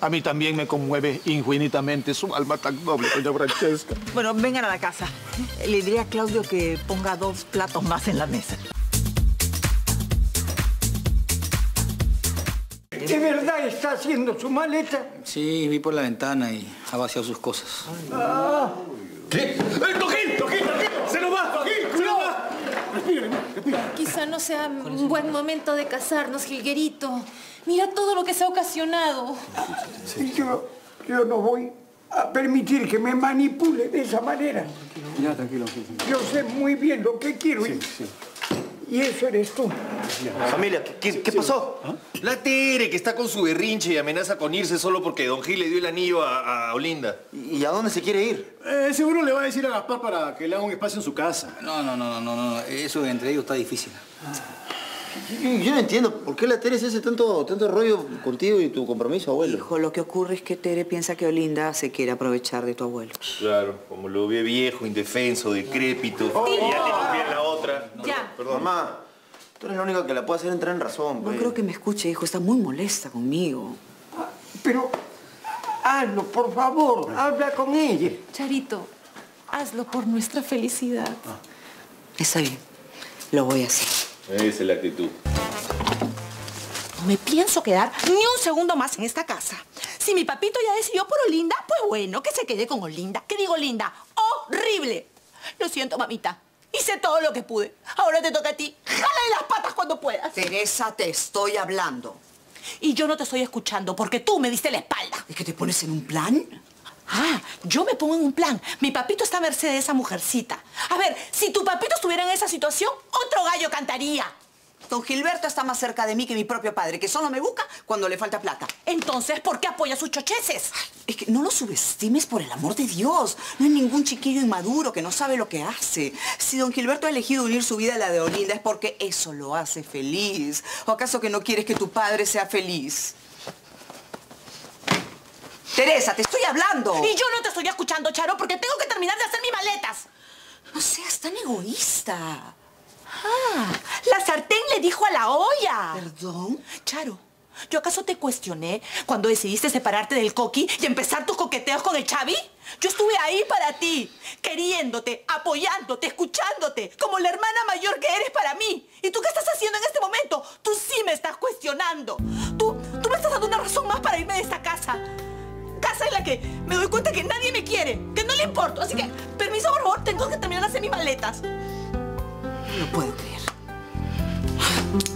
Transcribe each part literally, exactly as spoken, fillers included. A mí también me conmueve infinitamente su alma tan noble, doña Francesca. Bueno, vengan a la casa. Le diré a Claudio que ponga dos platos más en la mesa. ¿De verdad está haciendo su maleta? Sí, vi por la ventana y ha vaciado sus cosas. Ah. ¿Qué? ¡Toquín! ¡Toquín! ¡Se lo va! ¡Toquín! ¡Se lo va! Respire, respire. Quizá no sea un buen momento de casarnos, Jilguerito. Mira todo lo que se ha ocasionado. Sí, yo, yo no voy a permitir que me manipule de esa manera. Ya, tranquilo. Yo sé muy bien lo que quiero. Sí, sí. Y eso eres tú. Familia, ¿qué, sí, qué sí, pasó? ¿Ah? La Tere, que está con su berrinche y amenaza con irse solo porque don Gil le dio el anillo a, a Olinda. ¿Y a dónde se quiere ir? Eh, seguro le va a decir a Gaspar para que le haga un espacio en su casa. No, no, no, no, no. Eso entre ellos está difícil. Ah. Yo, yo no entiendo por qué la Tere se hace tanto, tanto rollo contigo y tu compromiso, abuelo. Hijo, lo que ocurre es que Tere piensa que Olinda se quiere aprovechar de tu abuelo. Claro, como lo ve viejo, indefenso, decrépito. Oh, y ya te confía en la otra. No, ya. Perdón. Mamá, tú eres la única que la puede hacer entrar en razón. No creo que me escuche, hijo. Está muy molesta conmigo. Ah, pero hazlo, por favor. Ah. Habla con ella. Charito, hazlo por nuestra felicidad. Ah. Está bien. Lo voy a hacer. Esa es la actitud. No me pienso quedar ni un segundo más en esta casa. Si mi papito ya decidió por Olinda, pues bueno, que se quede con Olinda. ¿Qué digo, Olinda? ¡Horrible! Lo siento, mamita. Hice todo lo que pude. Ahora te toca a ti. ¡Jálale las patas cuando puedas! Teresa, te estoy hablando. Y yo no te estoy escuchando porque tú me diste la espalda. ¿Es que te pones en un plan? Ah, yo me pongo en un plan. Mi papito está a merced de esa mujercita. A ver, si tu papito estuviera en esa situación, otro gallo cantaría. Don Gilberto está más cerca de mí que mi propio padre, que solo me busca cuando le falta plata. Entonces, ¿por qué apoya sus chocheces? Ay, es que no lo subestimes, por el amor de Dios. No es ningún chiquillo inmaduro que no sabe lo que hace. Si don Gilberto ha elegido unir su vida a la de Olinda es porque eso lo hace feliz. ¿O acaso que no quieres que tu padre sea feliz? Teresa, te estoy hablando. Y yo no te estoy escuchando, Charo, porque tengo que terminar de hacer mis maletas. No seas tan egoísta. Ah, la sartén le dijo a la olla. ¿Perdón? Charo, ¿yo acaso te cuestioné cuando decidiste separarte del Coqui y empezar tus coqueteos con el Xavi? Yo estuve ahí para ti, queriéndote, apoyándote, escuchándote, como la hermana mayor que eres para mí. ¿Y tú qué estás haciendo en este momento? Tú sí me estás cuestionando. Tú, tú me estás dando una razón más para irme de esta casa. Casa en la que me doy cuenta que nadie me quiere, que no le importo. Así que, permiso, por favor, tengo que terminar de hacer mis maletas. No puedo creer.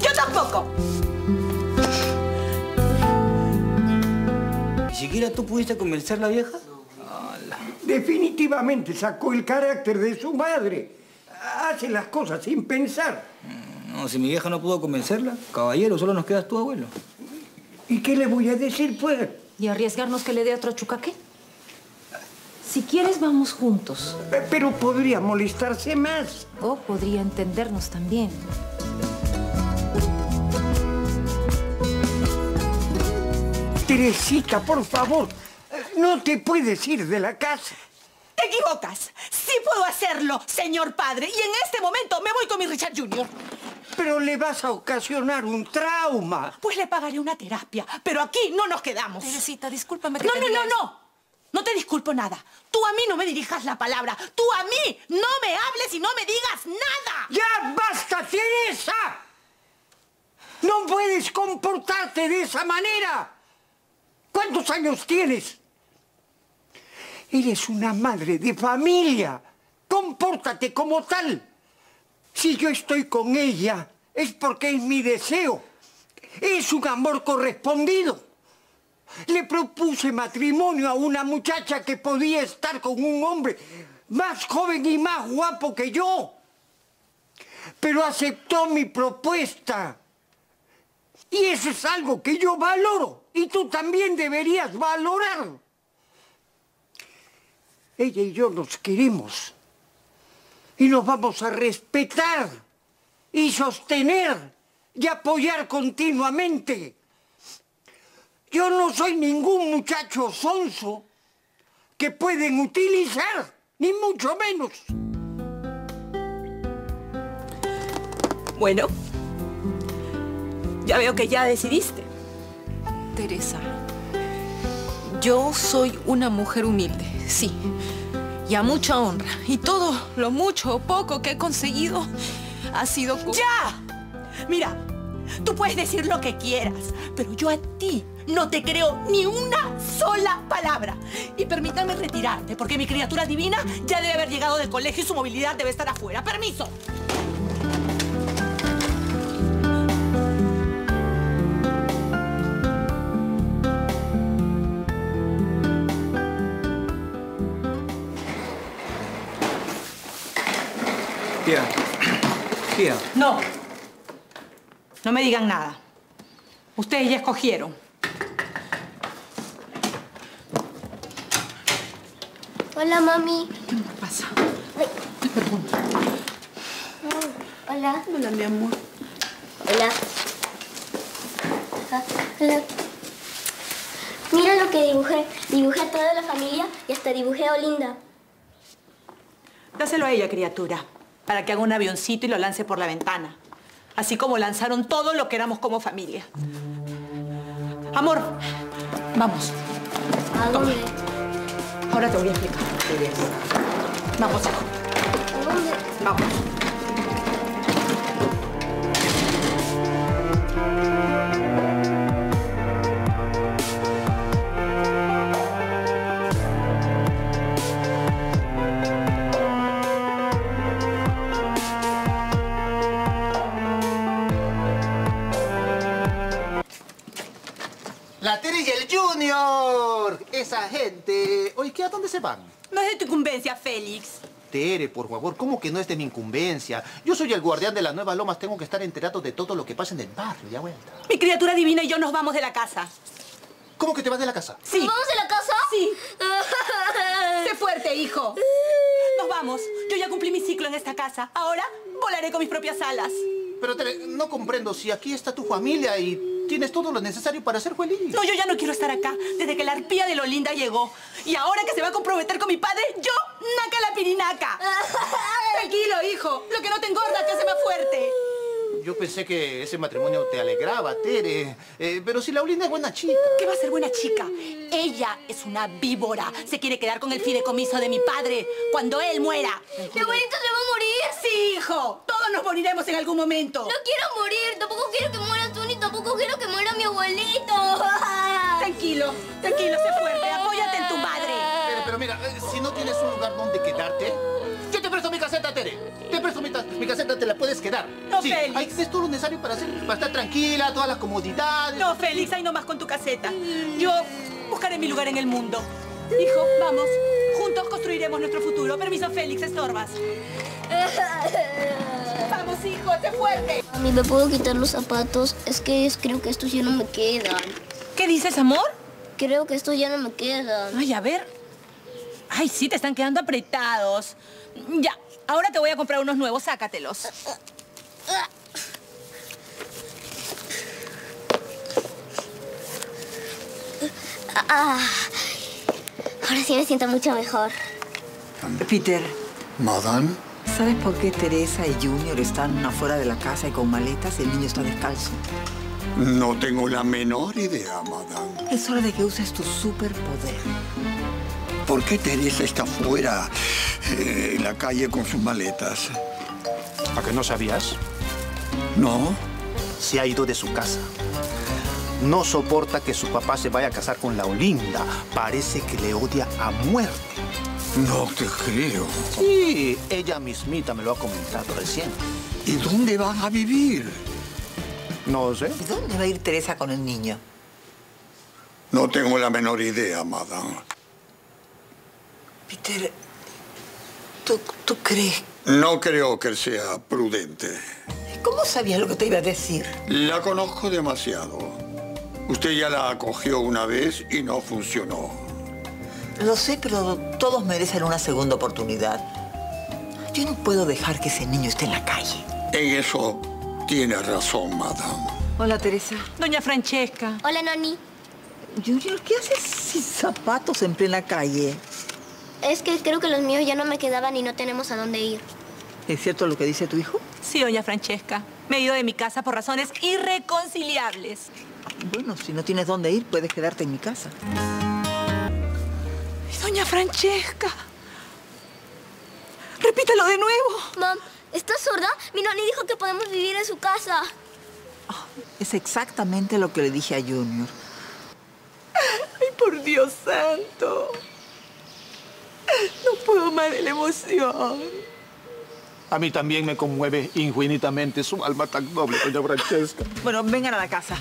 ¡Yo tampoco! ¿Ni siquiera tú pudiste convencer a la vieja? No. Definitivamente sacó el carácter de su madre. Hace las cosas sin pensar. No, si mi vieja no pudo convencerla, caballero, solo nos quedas tú, abuelo. ¿Y qué le voy a decir, pues? ¿Y arriesgarnos que le dé otro chucaque? Si quieres, vamos juntos. Pero podría molestarse más. O podría entendernos también. Teresita, por favor, no te puedes ir de la casa. Te equivocas. Sí puedo hacerlo, señor padre. Y en este momento me voy con mi Richard junior Pero le vas a ocasionar un trauma. Pues le pagaré una terapia, pero aquí no nos quedamos. Teresita, discúlpame que... No, te no, digas... no, no. No te disculpo nada. Tú a mí no me dirijas la palabra. Tú a mí no me hables y no me digas nada. ¡Ya basta, Teresa! No puedes comportarte de esa manera. ¿Cuántos años tienes? Eres una madre de familia. Compórtate como tal. Si yo estoy con ella, es porque es mi deseo. Es un amor correspondido. Le propuse matrimonio a una muchacha que podía estar con un hombre más joven y más guapo que yo. Pero aceptó mi propuesta. Y eso es algo que yo valoro. Y tú también deberías valorar. Ella y yo nos queremos. Y nos vamos a respetar, y sostener, y apoyar continuamente. Yo no soy ningún muchacho sonso que pueden utilizar, ni mucho menos. Bueno, ya veo que ya decidiste. Teresa, Yo soy una mujer humilde, sí, y a mucha honra. Y todo lo mucho o poco que he conseguido ha sido... ¡Ya! Mira, tú puedes decir lo que quieras, pero yo a ti no te creo ni una sola palabra. Y permítame retirarte, porque mi criatura divina ya debe haber llegado del colegio y su movilidad debe estar afuera. ¡Permiso! Tía. Tía. No. No me digan nada. Ustedes ya escogieron. Hola, mami. ¿Qué nos pasa? Ay. Perdón. Hola. Hola, mi amor. Hola. Hola. Mira lo que dibujé. Dibujé a toda la familia y hasta dibujé a Olinda. Dáselo a ella, criatura, para que haga un avioncito y lo lance por la ventana. Así como lanzaron todo lo que éramos como familia. Amor, vamos. ¿A dónde? Toma. Ahora te voy a explicar. Vamos, hijo. ¿A dónde? Vamos. La Tere y el Junior. Esa gente. Oye, ¿qué? ¿A dónde se van? No es de tu incumbencia, Félix. Tere, por favor, ¿cómo que no es de mi incumbencia? Yo soy el guardián de las Nuevas Lomas. Tengo que estar enterado de todo lo que pasa en el barrio. Ya vuelta. Mi criatura divina y yo nos vamos de la casa. ¿Cómo que te vas de la casa? Sí. ¿Nos vamos de la casa? Sí. Sé fuerte, hijo. Nos vamos. Yo ya cumplí mi ciclo en esta casa. Ahora volaré con mis propias alas. Pero, Tere, no comprendo. Si aquí está tu familia y... tienes todo lo necesario para ser feliz. No, yo ya no quiero estar acá desde que la arpía de Lolinda llegó. Y ahora que se va a comprometer con mi padre, yo, naca la pirinaca. Tranquilo, hijo. Lo que no te engorda te hace más fuerte. Yo pensé que ese matrimonio te alegraba, Tere. Eh, pero si la Olinda es buena chica. ¿Qué va a ser buena chica? Ella es una víbora. Se quiere quedar con el fideicomiso de mi padre cuando él muera. Mi abuelito se va a morir. Sí, hijo. Todos nos moriremos en algún momento. No quiero morir. Tampoco quiero que muera tú ni tampoco quiero que muera mi abuelito. Tranquilo. Tranquilo, sé fuerte. Apóyate en tu madre. Pero, pero mira, si no tienes un lugar donde quedarte... yo te presto mi caseta, Tere. Te presto mi, mi caseta, te la puedes quedar. No, sí, Félix. Ahí es todo lo necesario para, hacer, para estar tranquila, todas las comodidades. No, Félix, ahí nomás con tu caseta. Yo buscaré mi lugar en el mundo. Hijo, vamos. Juntos construiremos nuestro futuro. Permiso, Félix, estorbas. Vamos, hijo, sé fuerte. Mami, ¿me puedo quitar los zapatos? Es que creo que estos ya no me quedan. ¿Qué dices, amor? Creo que estos ya no me quedan. Ay, a ver. Ay, sí, te están quedando apretados. Ya, ahora te voy a comprar unos nuevos, sácatelos. Ah, ahora sí me siento mucho mejor. Peter. Madame. ¿Sabes por qué Teresa y Junior están afuera de la casa y con maletas y el niño está descalzo? No tengo la menor idea, Madame. Es hora de que uses tu superpoder. ¿Por qué Teresa está afuera eh, en la calle con sus maletas? ¿A qué no sabías? No. Se ha ido de su casa. No soporta que su papá se vaya a casar con la Olinda. Parece que le odia a muerte. No te creo. Sí, ella mismita me lo ha comentado recién. ¿Y dónde van a vivir? No sé. ¿Y dónde va a ir Teresa con el niño? No tengo la menor idea, madame. Peter, ¿tú, ¿tú crees? No creo que sea prudente. ¿Cómo sabías lo que te iba a decir? La conozco demasiado. Usted ya la acogió una vez y no funcionó. Lo sé, pero todos merecen una segunda oportunidad. Yo no puedo dejar que ese niño esté en la calle. En eso tiene razón, madame. Hola, Teresa. Doña Francesca. Hola, Noni. Junior, ¿qué haces sin zapatos en plena calle? Es que creo que los míos ya no me quedaban y no tenemos a dónde ir. ¿Es cierto lo que dice tu hijo? Sí, doña Francesca. Me he ido de mi casa por razones irreconciliables. Bueno, si no tienes dónde ir, puedes quedarte en mi casa. Doña Francesca. Repítalo de nuevo. Mam, ¿estás sorda? Mi Noni dijo que podemos vivir en su casa. Oh, es exactamente lo que le dije a Junior. Ay, por Dios santo. No puedo más de la emoción. A mí también me conmueve infinitamente su alma tan noble, doña Francesca. Bueno, vengan a la casa.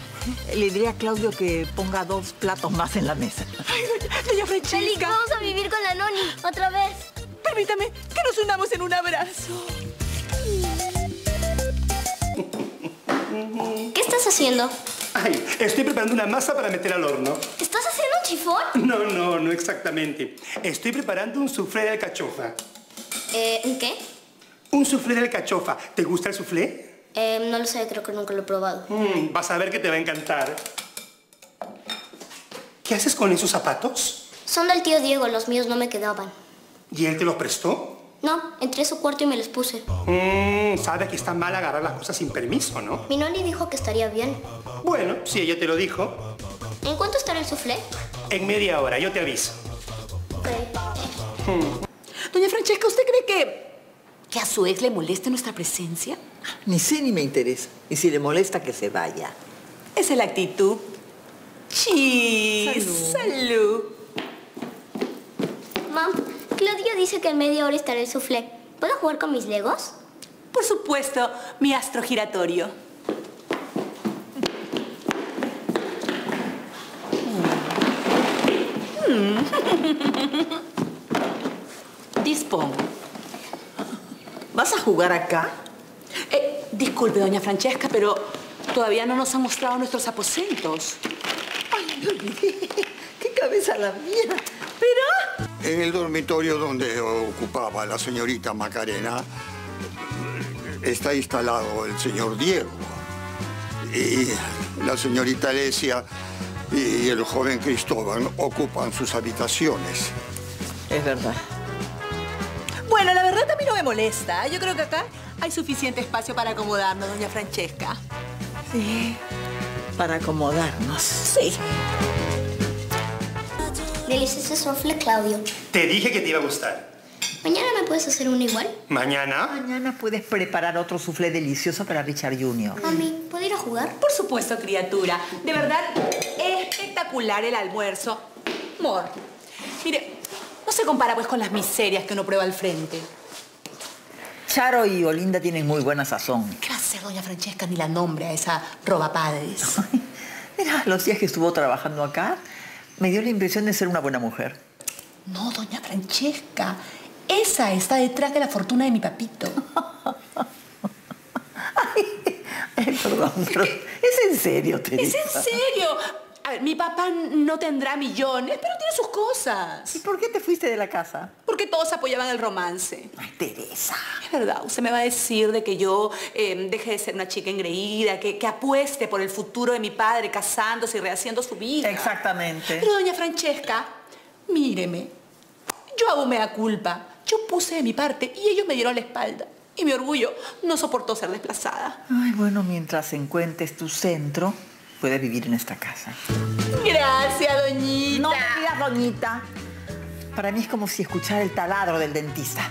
Le diré a Claudio que ponga dos platos más en la mesa. Ay, doña, doña Francesca. Félix, vamos a vivir con la Noni otra vez. Permítame que nos unamos en un abrazo. ¿Qué estás haciendo? Ay, estoy preparando una masa para meter al horno. ¿Estás haciendo un chifón? No, no, no exactamente. Estoy preparando un soufflé de alcachofa. Eh, ¿un qué? Un soufflé de alcachofa. ¿Te gusta el soufflé? Eh, no lo sé, creo que nunca lo he probado. Mm, vas a ver que te va a encantar. ¿Qué haces con esos zapatos? Son del tío Diego, los míos no me quedaban. ¿Y él te los prestó? No, entré a su cuarto y me los puse. Mmm, sabes que está mal agarrar las cosas sin permiso, ¿no? Mi Noni dijo que estaría bien. Bueno, si ella te lo dijo. ¿En cuánto estará el soufflé? En media hora, yo te aviso. Okay. Hmm. Doña Francesca, ¿usted cree que... que a su ex le moleste nuestra presencia? Ni sé ni me interesa. Y si le molesta, que se vaya. Esa es la actitud. ¡Chis! ¡Salud! ¡Salud! Mam, Claudio dice que en media hora estará el soufflé. ¿Puedo jugar con mis legos? Por supuesto, mi astro giratorio. Dispongo. ¿Vas a jugar acá? Eh, disculpe, doña Francesca, pero todavía no nos han mostrado nuestros aposentos. Ay, no olvidé. ¡Qué cabeza la mía! Pero... en el dormitorio donde ocupaba la señorita Macarena está instalado el señor Diego y la señorita Alicia y el joven Cristóbal ocupan sus habitaciones. Es verdad. Bueno, la verdad también no me molesta. Yo creo que acá hay suficiente espacio para acomodarnos, doña Francesca. Sí, para acomodarnos. Sí. Delicioso soufflé, Claudio. Te dije que te iba a gustar. ¿Mañana me puedes hacer uno igual? ¿Mañana? Mañana puedes preparar otro soufflé delicioso para Richard junior Mami, ¿puedo ir a jugar? Por supuesto, criatura. De verdad, espectacular el almuerzo. Mor, mire, no se compara pues con las miserias que uno prueba al frente. Charo y Olinda tienen muy buena sazón. ¿Qué va a hacer doña Francesca ni la nombre a esa robapadres? Mira, los días que estuvo trabajando acá... me dio la impresión de ser una buena mujer. No, doña Francesca. Esa está detrás de la fortuna de mi papito. Ay, ay, perdón, pero es en serio, Tere. Es en serio. A ver, mi papá no tendrá millones, pero tiene sus cosas. ¿Y por qué te fuiste de la casa? Porque todos apoyaban el romance. Ay, Teresa. Es verdad, usted me va a decir de que yo eh, deje de ser una chica engreída, que, que apueste por el futuro de mi padre casándose y rehaciendo su vida. Exactamente. Pero doña Francesca, míreme, yo hago mea culpa. Yo puse de mi parte y ellos me dieron la espalda. Y mi orgullo no soportó ser desplazada. Ay, bueno, mientras encuentres tu centro... puedes vivir en esta casa. Gracias, doñita. No me digas, doñita. Para mí es como si escuchara el taladro del dentista.